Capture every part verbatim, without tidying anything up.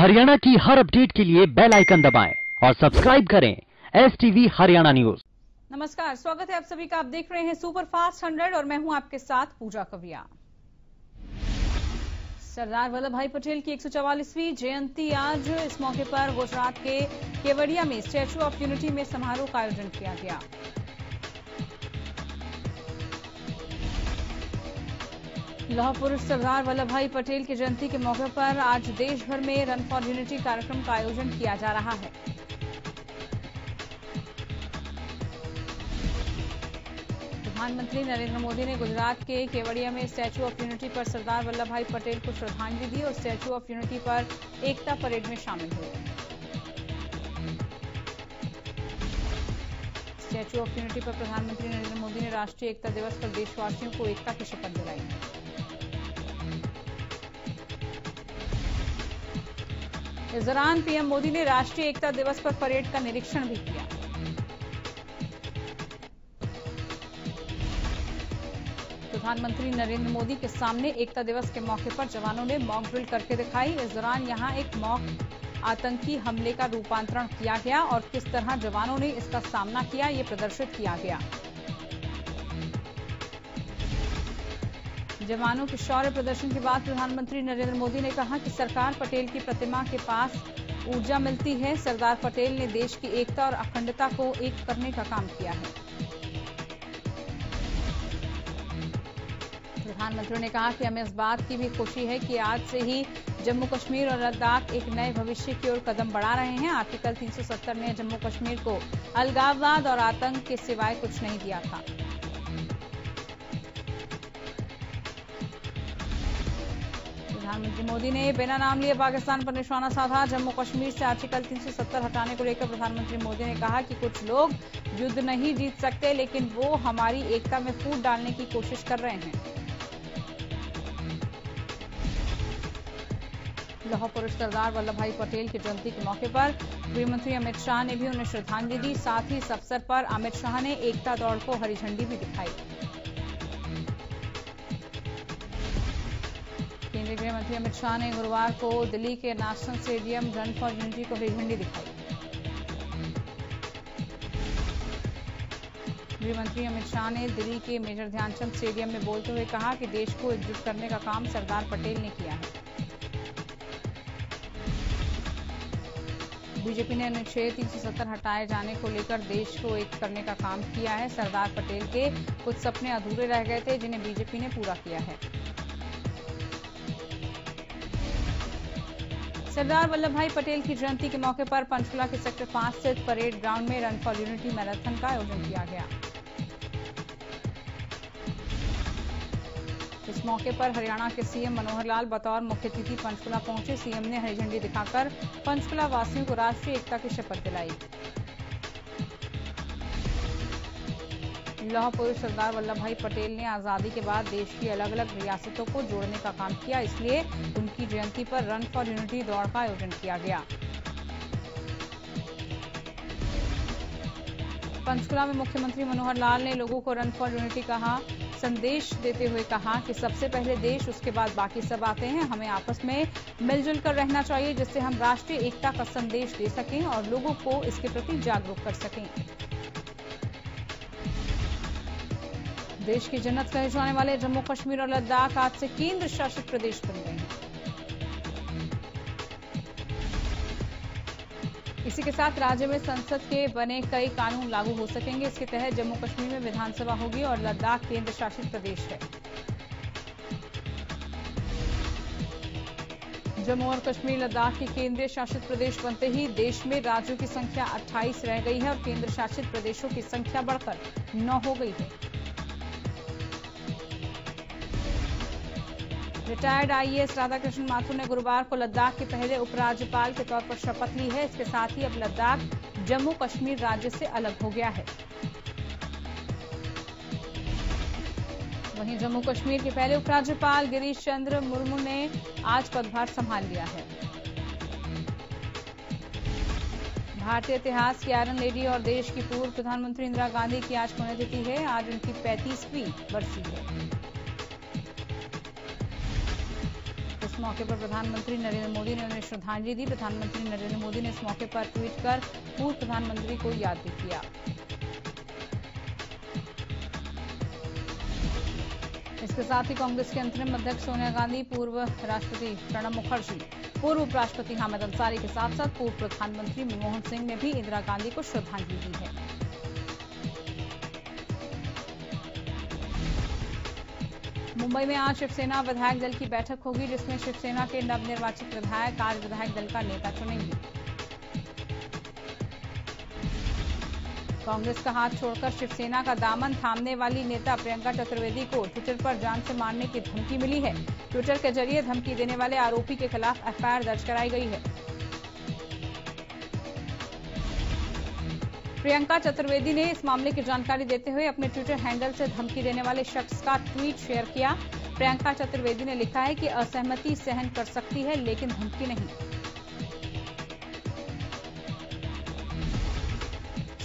हरियाणा की हर अपडेट के लिए बेल आइकन दबाएं और सब्सक्राइब करें एसटीवी हरियाणा न्यूज। नमस्कार, स्वागत है आप सभी का। आप देख रहे हैं सुपर फास्ट हंड्रेड और मैं हूं आपके साथ पूजा कविया। सरदार वल्लभ भाई पटेल की एक सौ चवालीसवीं जयंती आज। इस मौके पर गुजरात के केवड़िया में स्टैचू ऑफ यूनिटी में समारोह का आयोजन किया गया। लौह पुरुष सरदार वल्लभ भाई पटेल की जयंती के मौके पर आज देश भर में रन फॉर यूनिटी कार्यक्रम का आयोजन किया जा रहा है। प्रधानमंत्री नरेंद्र मोदी ने गुजरात के केवड़िया में स्टैचू ऑफ यूनिटी पर सरदार वल्लभ भाई पटेल को श्रद्धांजलि दी और स्टैचू ऑफ यूनिटी पर एकता परेड में शामिल हुए। स्टैचू ऑफ यूनिटी पर प्रधानमंत्री नरेंद्र मोदी ने राष्ट्रीय एकता दिवस पर देशवासियों को एकता की शपथ दिलाई। इस दौरान पीएम मोदी ने राष्ट्रीय एकता दिवस पर परेड का निरीक्षण भी किया। प्रधानमंत्री नरेंद्र मोदी के सामने एकता दिवस के मौके पर जवानों ने मॉक ड्रिल करके दिखाई। इस दौरान यहां एक मॉक आतंकी हमले का रूपांतरण किया गया और किस तरह जवानों ने इसका सामना किया ये प्रदर्शित किया गया। जवानों के शौर्य प्रदर्शन के बाद प्रधानमंत्री नरेंद्र मोदी ने कहा कि सरकार पटेल की प्रतिमा के पास ऊर्जा मिलती है। सरदार पटेल ने देश की एकता और अखंडता को एक करने का काम किया है। प्रधानमंत्री ने कहा कि हमें इस बात की भी खुशी है कि आज से ही जम्मू कश्मीर और लद्दाख एक नए भविष्य की ओर कदम बढ़ा रहे हैं। आर्टिकल तीन सौ सत्तर ने जम्मू कश्मीर को अलगाववाद और आतंक के सिवाय कुछ नहीं दिया था। प्रधानमंत्री मोदी ने बिना नाम लिए पाकिस्तान पर निशाना साधा। जम्मू कश्मीर से आर्टिकल तीन सौ सत्तर हटाने को लेकर प्रधानमंत्री मोदी ने कहा कि कुछ लोग युद्ध नहीं जीत सकते, लेकिन वो हमारी एकता में फूट डालने की कोशिश कर रहे हैं। लौह पुरुष सरदार वल्लभ भाई पटेल की जयंती के मौके पर गृहमंत्री अमित शाह ने भी उन्हें श्रद्धांजलि दी। साथ ही इस अवसर पर अमित शाह ने एकता दौड़ को हरी झंडी भी दिखाई। केंद्रीय गृह मंत्री अमित शाह ने गुरुवार को दिल्ली के national stadium run for unity को हरी झंडी दिखाई। गृह मंत्री अमित शाह ने दिल्ली के मेजर ध्यानचंद स्टेडियम में बोलते हुए कहा कि देश को एकजुट करने का काम सरदार पटेल ने किया है। बीजेपी ने अनुच्छेद तीन सौ सत्तर हटाए जाने को लेकर देश को एक करने का काम किया है। सरदार पटेल के कुछ सपने अधूरे रह गए थे जिन्हें बीजेपी ने पूरा किया है। सरदार वल्लभ भाई पटेल की जयंती के मौके पर पंचकुला के सेक्टर पांच स्थित परेड ग्राउंड में रन फॉर यूनिटी मैराथन का आयोजन किया गया। इस मौके पर हरियाणा के सीएम मनोहर लाल बतौर मुख्य अतिथि पंचकुला पहुंचे। सीएम ने हरी झंडी दिखाकर पंचकुला वासियों को राष्ट्रीय एकता की शपथ दिलाई। लौह पुरुष सरदार वल्लभ भाई पटेल ने आजादी के बाद देश की अलग अलग रियासतों को जोड़ने का काम किया, इसलिए की जयंती पर रन फॉर यूनिटी दौड़ का आयोजन किया गया। पंचकुला में मुख्यमंत्री मनोहर लाल ने लोगों को रन फॉर यूनिटी का संदेश देते हुए कहा कि सबसे पहले देश, उसके बाद बाकी सब आते हैं। हमें आपस में मिलजुल कर रहना चाहिए जिससे हम राष्ट्रीय एकता का संदेश दे सकें और लोगों को इसके प्रति जागरूक कर सकें। देश की जन्नत कहे जाने वाले जम्मू कश्मीर और लद्दाख आज से केंद्र शासित प्रदेश बन गए हैं। इसी के साथ राज्य में संसद के बने कई कानून लागू हो सकेंगे। इसके तहत जम्मू कश्मीर में विधानसभा होगी और लद्दाख केंद्र शासित प्रदेश है। जम्मू और कश्मीर लद्दाख के केंद्रीय शासित प्रदेश बनते ही देश में राज्यों की संख्या अट्ठाईस रह गई है और केंद्र शासित प्रदेशों की संख्या बढ़कर नौ हो गई है। रिटायर्ड आईएएस राधाकृष्ण माथुर ने गुरुवार को लद्दाख के पहले उपराज्यपाल के तौर पर शपथ ली है। इसके साथ ही अब लद्दाख जम्मू कश्मीर राज्य से अलग हो गया है। वहीं जम्मू कश्मीर के पहले उपराज्यपाल गिरीश चंद्र मुर्मू ने आज पदभार संभाल लिया है। भारतीय इतिहास की आयरन लेडी और देश की पूर्व प्रधानमंत्री इंदिरा गांधी की आज पुण्यतिथि है। आज उनकी पैंतीसवीं बरसी है। इस मौके पर प्रधानमंत्री नरेंद्र मोदी ने उन्हें श्रद्धांजलि दी। प्रधानमंत्री नरेंद्र मोदी ने इस मौके पर ट्वीट कर पूर्व प्रधानमंत्री को याद भी किया। इसके साथ ही कांग्रेस के अंतरिम अध्यक्ष सोनिया गांधी, पूर्व राष्ट्रपति प्रणब मुखर्जी, पूर्व उपराष्ट्रपति हामिद अंसारी के साथ साथ पूर्व प्रधानमंत्री मनमोहन सिंह ने भी इंदिरा गांधी को श्रद्धांजलि दी है। मुंबई में आज शिवसेना विधायक दल की बैठक होगी, जिसमें शिवसेना के नवनिर्वाचित विधायक आज विधायक दल का नेता चुनेंगे। कांग्रेस का हाथ छोड़कर शिवसेना का दामन थामने वाली नेता प्रियंका चतुर्वेदी को ट्विटर पर जान से मारने की धमकी मिली है। ट्विटर के जरिए धमकी देने वाले आरोपी के खिलाफ एफ आई आर दर्ज कराई गई है। प्रियंका चतुर्वेदी ने इस मामले की जानकारी देते हुए अपने ट्विटर हैंडल से धमकी देने वाले शख्स का ट्वीट शेयर किया। प्रियंका चतुर्वेदी ने लिखा है कि असहमति सहन कर सकती है, लेकिन धमकी नहीं।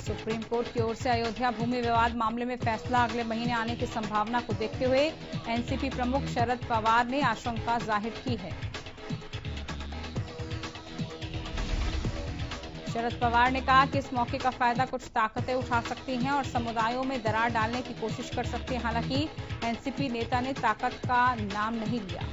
सुप्रीम कोर्ट की ओर से अयोध्या भूमि विवाद मामले में फैसला अगले महीने आने की संभावना को देखते हुए एन सी पी प्रमुख शरद पवार ने आशंका जाहिर की है। शरद पवार ने कहा कि इस मौके का फायदा कुछ ताकतें उठा सकती हैं और समुदायों में दरार डालने की कोशिश कर सकती हैं। हालांकि एन सी पी नेता ने ताकत का नाम नहीं लिया।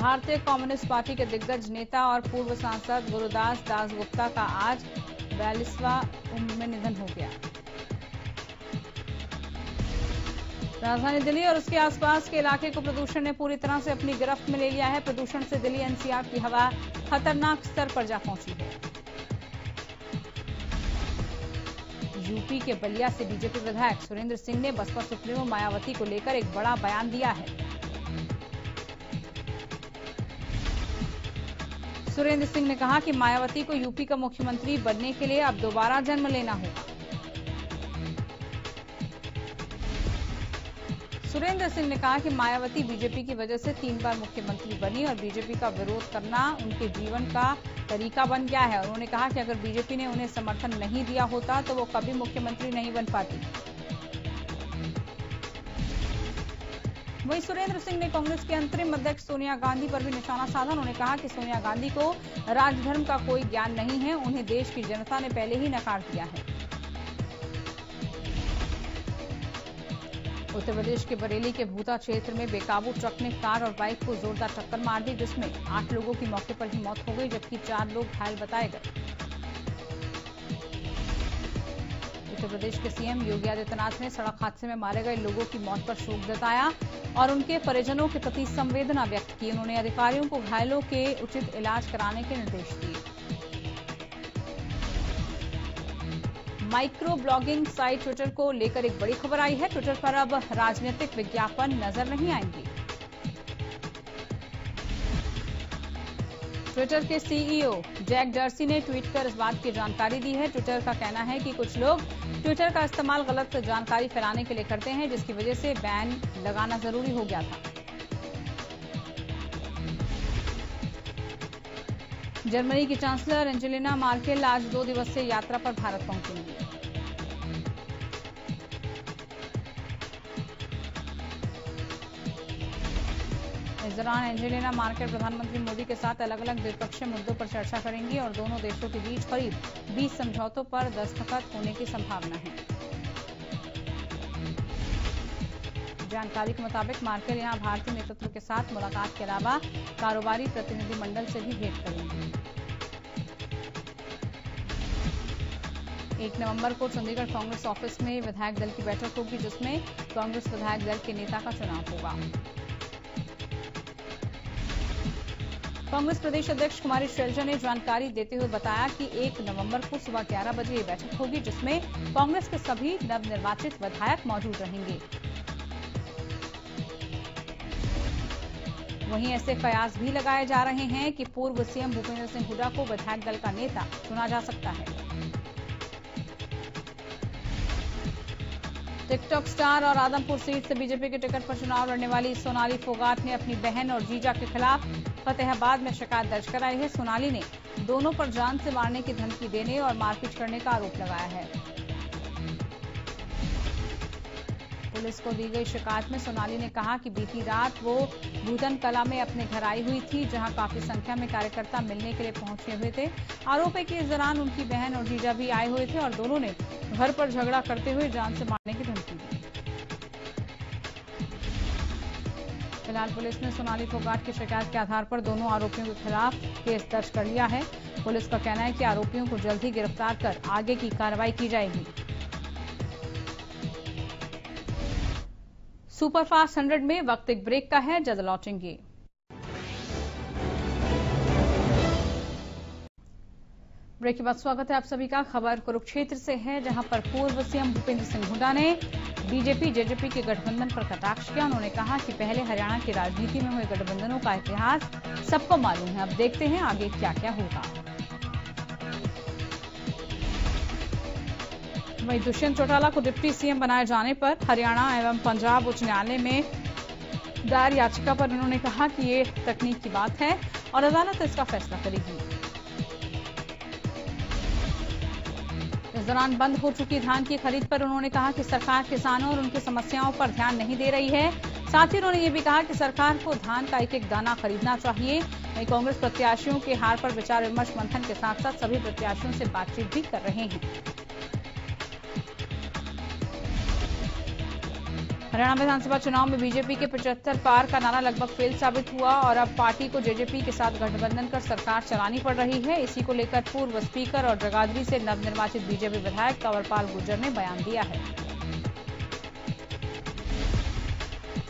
भारतीय कम्युनिस्ट पार्टी के दिग्गज नेता और पूर्व सांसद गुरुदास दासगुप्ता का आज बयालीसवां उम्र में निधन हो गया। राजधानी दिल्ली और उसके आसपास के इलाके को प्रदूषण ने पूरी तरह से अपनी गिरफ्त में ले लिया है। प्रदूषण से दिल्ली एन सी आर की हवा खतरनाक स्तर पर जा पहुंची है। यू पी के बलिया से बी जे पी विधायक सुरेंद्र सिंह ने बसपा सुप्रीमो मायावती को लेकर एक बड़ा बयान दिया है। सुरेंद्र सिंह ने कहा कि मायावती को यू पी का मुख्यमंत्री बनने के लिए अब दोबारा जन्म लेना होगा। सुरेंद्र सिंह ने कहा कि मायावती बी जे पी की वजह से तीन बार मुख्यमंत्री बनी और बी जे पी का विरोध करना उनके जीवन का तरीका बन गया है। उन्होंने कहा कि अगर बी जे पी ने उन्हें समर्थन नहीं दिया होता तो वो कभी मुख्यमंत्री नहीं बन पाती। वहीं सुरेंद्र सिंह ने कांग्रेस के अंतरिम अध्यक्ष सोनिया गांधी पर भी निशाना साधा। उन्होंने कहा कि सोनिया गांधी को राजधर्म का कोई ज्ञान नहीं है, उन्हें देश की जनता ने पहले ही नकार दिया है। उत्तर प्रदेश के बरेली के भूता क्षेत्र में बेकाबू ट्रक ने कार और बाइक को जोरदार टक्कर मार दी, जिसमें आठ लोगों की मौके पर ही मौत हो गई जबकि चार लोग घायल बताए गए। उत्तर प्रदेश के सी एम योगी आदित्यनाथ ने सड़क हादसे में मारे गए लोगों की मौत पर शोक जताया और उनके परिजनों के प्रति संवेदना व्यक्त की। उन्होंने अधिकारियों को घायलों के उचित इलाज कराने के निर्देश दिए। माइक्रो ब्लॉगिंग साइट ट्विटर को लेकर एक बड़ी खबर आई है। ट्विटर पर अब राजनीतिक विज्ञापन नजर नहीं आएंगे। ट्विटर के C E O Jack Dorsey ने ट्वीट कर इस बात की जानकारी दी है। ट्विटर का कहना है कि कुछ लोग ट्विटर का इस्तेमाल गलत जानकारी फैलाने के लिए करते हैं, जिसकी वजह से बैन लगाना जरूरी हो गया था। जर्मनी की चांसलर एंजेला मर्केल आज दो दिवसीय यात्रा पर भारत पहुंचेंगी। इस दौरान एंजेला मर्केल प्रधानमंत्री मोदी के साथ अलग अलग द्विपक्षीय मुद्दों पर चर्चा करेंगी और दोनों देशों के बीच करीब बीस समझौतों पर दस्तखत होने की संभावना है। जानकारी के मुताबिक मर्केल यहां भारतीय नेतृत्व के साथ मुलाकात के अलावा कारोबारी प्रतिनिधिमंडल से भी भेंट करेंगे। एक नवंबर को चंडीगढ़ कांग्रेस ऑफिस में विधायक दल की बैठक होगी, जिसमें कांग्रेस विधायक दल के नेता का चुनाव होगा। कांग्रेस प्रदेश अध्यक्ष कुमारी शैलजा ने जानकारी देते हुए बताया कि एक नवंबर को सुबह ग्यारह बजे यह बैठक होगी, जिसमें कांग्रेस के सभी नवनिर्वाचित विधायक मौजूद रहेंगे। वहीं ऐसे कयास भी लगाए जा रहे हैं कि पूर्व सी एम भूपेंद्र सिंह हुड्डा को विधायक दल का नेता चुना जा सकता है। टिकटॉक स्टार और आदमपुर सीट से बी जे पी के टिकट पर चुनाव लड़ने वाली सोनाली फोगाट ने अपनी बहन और जीजा के खिलाफ फतेहाबाद में शिकायत दर्ज कराई है। सोनाली ने दोनों पर जान से मारने की धमकी देने और मारपीट करने का आरोप लगाया है। पुलिस को दी गई शिकायत में सोनाली ने कहा कि बीती रात वो भूतन कला में अपने घर आई हुई थी, जहां काफी संख्या में कार्यकर्ता मिलने के लिए पहुंचे हुए थे। आरोप है कि इस दौरान उनकी बहन और जीजा भी आए हुए थे और दोनों ने घर पर झगड़ा करते हुए जान से मारने की धमकी दी। फिलहाल पुलिस ने सोनाली फोगाट की शिकायत के आधार पर दोनों आरोपियों के खिलाफ केस दर्ज कर लिया है। पुलिस का कहना है कि आरोपियों को जल्द ही गिरफ्तार कर आगे की कार्रवाई की जाएगी। सुपरफास्ट हंड्रेड में वक्त एक ब्रेक का है, जल्द लौटेंगे। ब्रेक के बाद स्वागत है आप सभी का। खबर कुरुक्षेत्र से है, जहां पर पूर्व सीएम भूपेंद्र सिंह हुड्डा ने बीजेपी जेजेपी के गठबंधन पर कटाक्ष किया। उन्होंने कहा कि पहले हरियाणा की राजनीति में हुए गठबंधनों का इतिहास सबको मालूम है, अब देखते हैं आगे क्या क्या होगा। वहीं दुष्यंत चौटाला को डिप्टी सीएम बनाए जाने पर हरियाणा एवं पंजाब उच्च न्यायालय में दायर याचिका पर उन्होंने कहा कि ये तकनीक की बात है और अदालत इसका फैसला करेगी। इस दौरान बंद हो चुकी धान की खरीद पर उन्होंने कहा कि सरकार किसानों और उनकी समस्याओं पर ध्यान नहीं दे रही है। साथ ही उन्होंने ये भी कहा कि सरकार को धान का एक एक दाना खरीदना चाहिए। वहीं कांग्रेस प्रत्याशियों के हार पर विचार विमर्श मंथन के साथ साथ सभी प्रत्याशियों से बातचीत भी कर रहे हैं। हरियाणा विधानसभा चुनाव में बीजेपी के पचहत्तर पार का नारा लगभग फेल साबित हुआ और अब पार्टी को जेजेपी के साथ गठबंधन कर सरकार चलानी पड़ रही है। इसी को लेकर पूर्व स्पीकर और जगाधरी से नवनिर्वाचित बीजेपी विधायक कंवरपाल गुर्जर ने बयान दिया है।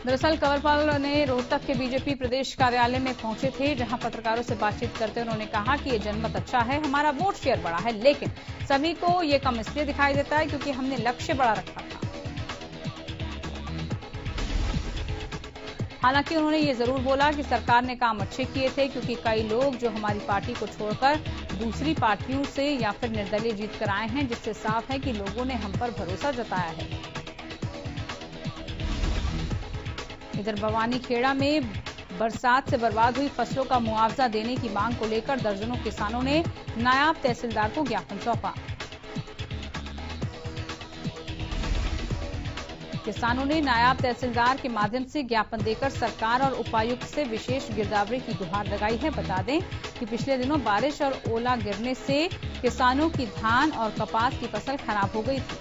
दरअसल कंवरपाल ने रोहतक के बीजेपी प्रदेश कार्यालय में पहुंचे थे, जहां पत्रकारों से बातचीत करते उन्होंने कहा कि ये जनमत अच्छा है, हमारा वोट शेयर बड़ा है, लेकिन सभी को ये कम इसलिए दिखाई देता है क्योंकि हमने लक्ष्य बड़ा रखा था। हालांकि उन्होंने ये जरूर बोला कि सरकार ने काम अच्छे किए थे, क्योंकि कई लोग जो हमारी पार्टी को छोड़कर दूसरी पार्टियों से या फिर निर्दलीय जीत कर आए हैं, जिससे साफ है कि लोगों ने हम पर भरोसा जताया है। इधर भवानी खेड़ा में बरसात से बर्बाद हुई फसलों का मुआवजा देने की मांग को लेकर दर्जनों किसानों ने नायाब तहसीलदार को ज्ञापन सौंपा। किसानों ने नायाब तहसीलदार के माध्यम से ज्ञापन देकर सरकार और उपायुक्त से विशेष गिरदावरी की गुहार लगाई है। बता दें कि पिछले दिनों बारिश और ओला गिरने से किसानों की धान और कपास की फसल खराब हो गई थी।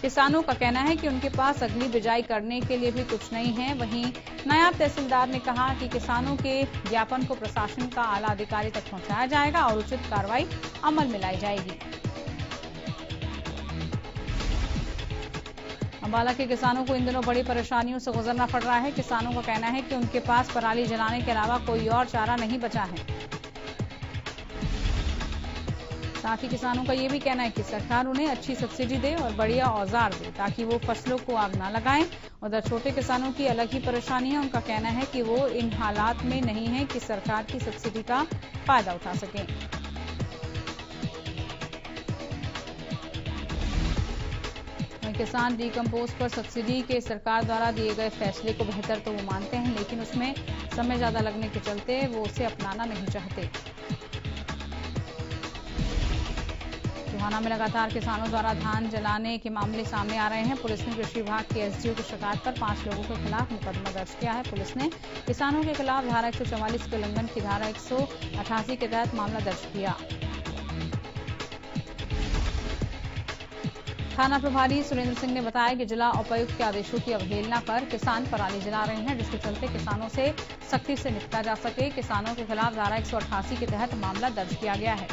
किसानों का कहना है कि उनके पास अगली बिजाई करने के लिए भी कुछ नहीं है। वहीं नायाब तहसीलदार ने कहा कि किसानों के ज्ञापन को प्रशासन का आला अधिकारी तक पहुँचाया जाएगा और उचित कार्रवाई अमल में लाई जाएगी। अंबाला के किसानों को इन दिनों बड़ी परेशानियों से गुजरना पड़ रहा है। किसानों का कहना है कि उनके पास पराली जलाने के अलावा कोई और चारा नहीं बचा है। साथ ही किसानों का ये भी कहना है कि सरकार उन्हें अच्छी सब्सिडी दे और बढ़िया औजार दे, ताकि वो फसलों को आग ना लगाएं। उधर छोटे किसानों की अलग ही परेशानी है। उनका कहना है कि वो इन हालात में नहीं है कि सरकार की सब्सिडी का फायदा उठा सकें। किसान डीकम्पोज पर सब्सिडी के सरकार द्वारा दिए गए फैसले को बेहतर तो वो मानते हैं, लेकिन उसमें समय ज्यादा लगने के चलते वो उसे अपनाना नहीं चाहते। टोहाना में लगातार किसानों द्वारा धान जलाने के मामले सामने आ रहे हैं। पुलिस ने कृषि विभाग के एसडीओ की शिकायत पर पांच लोगों के खिलाफ मुकदमा दर्ज किया है। पुलिस ने किसानों के खिलाफ धारा एक सौ चौवालीस के उल्लंघन की धारा एक सौ अठासी के तहत मामला दर्ज किया। थाना प्रभारी सुरेंद्र सिंह ने बताया कि जिला उपायुक्त के आदेशों की अवहेलना पर किसान पराली जला रहे हैं, जिसके चलते किसानों से सख्ती से निपटा जा सके। किसानों के खिलाफ धारा एक सौ अठासी के तहत मामला दर्ज किया गया है।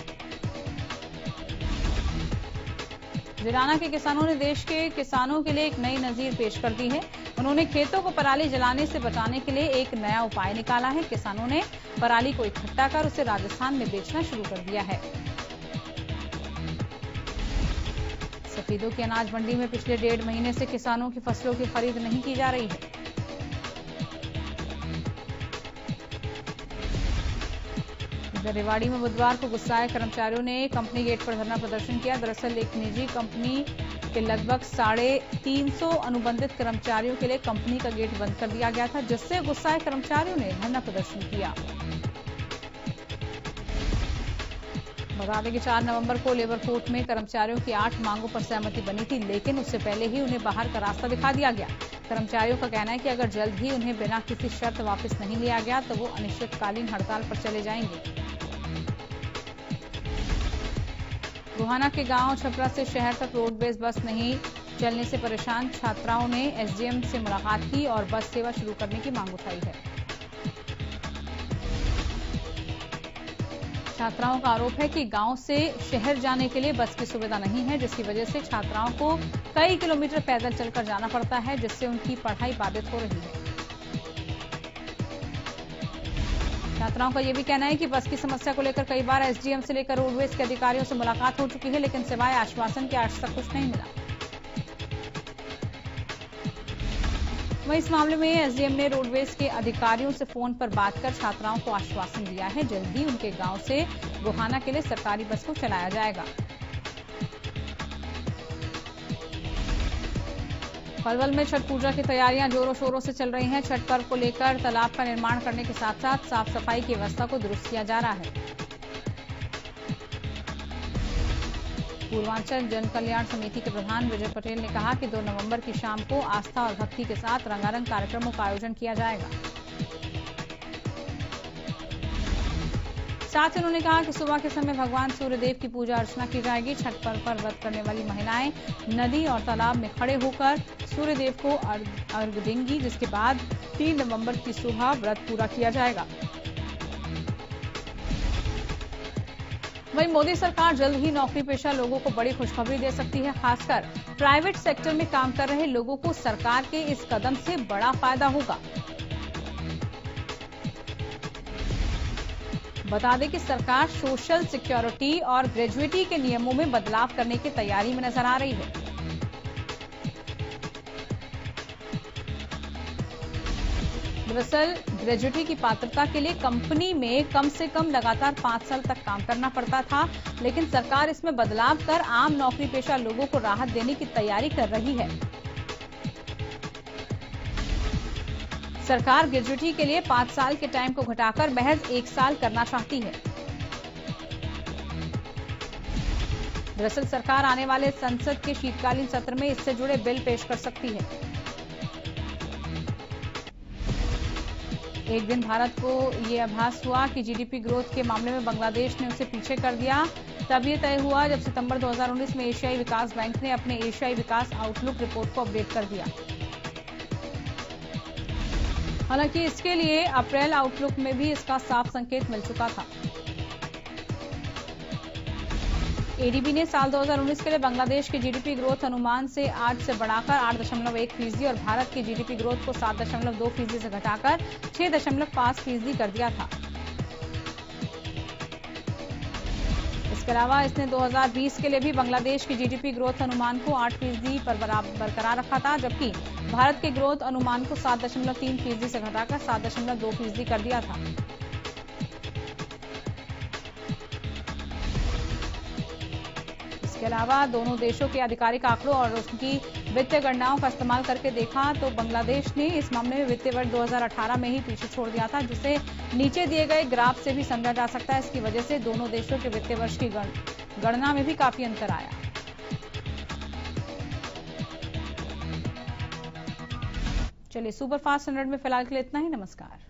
वीराना के किसानों ने देश के किसानों के लिए एक नई नजीर पेश कर दी है। उन्होंने खेतों को पराली जलाने से बचाने के लिए एक नया उपाय निकाला है। किसानों ने पराली को इकट्ठा कर उसे राजस्थान में बेचना शुरू कर दिया है। सफेदों की अनाज मंडी में पिछले डेढ़ महीने से किसानों की फसलों की खरीद नहीं की जा रही है। इधर रेवाड़ी में बुधवार को गुस्साए कर्मचारियों ने कंपनी गेट पर धरना प्रदर्शन किया। दरअसल एक निजी कंपनी के लगभग साढ़े तीन सौ अनुबंधित कर्मचारियों के लिए कंपनी का गेट बंद कर दिया गया था, जिससे गुस्साए कर्मचारियों ने धरना प्रदर्शन किया। बता दें कि चार नवंबर को लेबर कोर्ट में कर्मचारियों की आठ मांगों पर सहमति बनी थी, लेकिन उससे पहले ही उन्हें बाहर का रास्ता दिखा दिया गया। कर्मचारियों का कहना है कि अगर जल्द ही उन्हें बिना किसी शर्त वापस नहीं लिया गया तो वो अनिश्चितकालीन हड़ताल पर चले जाएंगे। गोहाना के गांव छपरा से शहर तक रोडवेज बस नहीं चलने से परेशान छात्राओं ने एसडीएम से मुलाकात की और बस सेवा शुरू करने की मांग उठाई है। छात्राओं का आरोप है कि गांव से शहर जाने के लिए बस की सुविधा नहीं है, जिसकी वजह से छात्राओं को कई किलोमीटर पैदल चलकर जाना पड़ता है, जिससे उनकी पढ़ाई बाधित हो रही है। छात्राओं का यह भी कहना है कि बस की समस्या को लेकर कई बार एसडीएम से लेकर रोडवेज के अधिकारियों से मुलाकात हो चुकी है, लेकिन सिवाय आश्वासन के आज तक कुछ नहीं मिला। वहीं इस मामले में एसडीएम ने रोडवेज के अधिकारियों से फोन पर बात कर छात्राओं को आश्वासन दिया है, जल्द ही उनके गांव से गोहाना के लिए सरकारी बस को चलाया जाएगा। पलवल में छठ पूजा की तैयारियां जोरों शोरों से चल रही हैं। छठ पर्व को लेकर तालाब का निर्माण करने के साथ साथ साफ सफाई की व्यवस्था को दुरुस्त किया जा रहा है। पूर्वांचल जन कल्याण समिति के प्रधान विजय पटेल ने कहा कि दो नवंबर की शाम को आस्था और भक्ति के साथ रंगारंग कार्यक्रमों का आयोजन किया जाएगा। साथ ही उन्होंने कहा कि सुबह के समय भगवान सूर्यदेव की पूजा अर्चना की जाएगी। छठ पर्व पर व्रत करने वाली महिलाएं नदी और तालाब में खड़े होकर सूर्यदेव को अर्घ्य देंगी, जिसके बाद तीन नवंबर की सुबह व्रत पूरा किया जाएगा। वहीं मोदी सरकार जल्द ही नौकरी पेशा लोगों को बड़ी खुशखबरी दे सकती है। खासकर प्राइवेट सेक्टर में काम कर रहे लोगों को सरकार के इस कदम से बड़ा फायदा होगा। बता दें कि सरकार सोशल सिक्योरिटी और ग्रेजुएटी के नियमों में बदलाव करने की तैयारी में नजर आ रही है। दरअसल ग्रेजुएटी की पात्रता के लिए कंपनी में कम से कम लगातार पांच साल तक काम करना पड़ता था, लेकिन सरकार इसमें बदलाव कर आम नौकरी पेशा लोगों को राहत देने की तैयारी कर रही है। सरकार ग्रेजुएटी के लिए पांच साल के टाइम को घटाकर महज एक साल करना चाहती है। दरअसल सरकार आने वाले संसद के शीतकालीन सत्र में इससे जुड़े बिल पेश कर सकती है। एक दिन भारत को ये आभास हुआ कि जीडीपी ग्रोथ के मामले में बांग्लादेश ने उसे पीछे कर दिया। तब ये तय हुआ जब सितंबर दो हज़ार उन्नीस में एशियाई विकास बैंक ने अपने एशियाई विकास आउटलुक रिपोर्ट को अपडेट कर दिया। हालांकि इसके लिए अप्रैल आउटलुक में भी इसका साफ संकेत मिल चुका था। एडीबी ने साल दो हज़ार उन्नीस के लिए बांग्लादेश के जीडीपी ग्रोथ अनुमान से आठ से बढ़ाकर आठ दशमलव एक फीसदी और भारत की जीडीपी ग्रोथ को सात दशमलव दो फीसदी से घटाकर छह दशमलव पाँच फीसदी कर दिया था। इसके अलावा इसने दो हज़ार बीस के लिए भी बांग्लादेश की जीडीपी ग्रोथ अनुमान को आठ फीसदी पर बरकरार रखा था, जबकि भारत के ग्रोथ अनुमान को सात दशमलव तीन फीसदी से घटाकर सात दशमलव दो फीसदी कर दिया था। इसके अलावा दोनों देशों के आधिकारिक आंकड़ों और उनकी वित्तीय गणनाओं का इस्तेमाल करके देखा तो बांग्लादेश ने इस मामले में वित्तीय वर्ष दो हज़ार अठारह में ही पीछे छोड़ दिया था, जिसे नीचे दिए गए ग्राफ से भी समझा जा सकता है। इसकी वजह से दोनों देशों के वित्तीय वर्ष की गणना में भी काफी अंतर आया। चलिए सुपर फास्ट हंड्रेड में फिलहाल के लिए इतना ही। नमस्कार।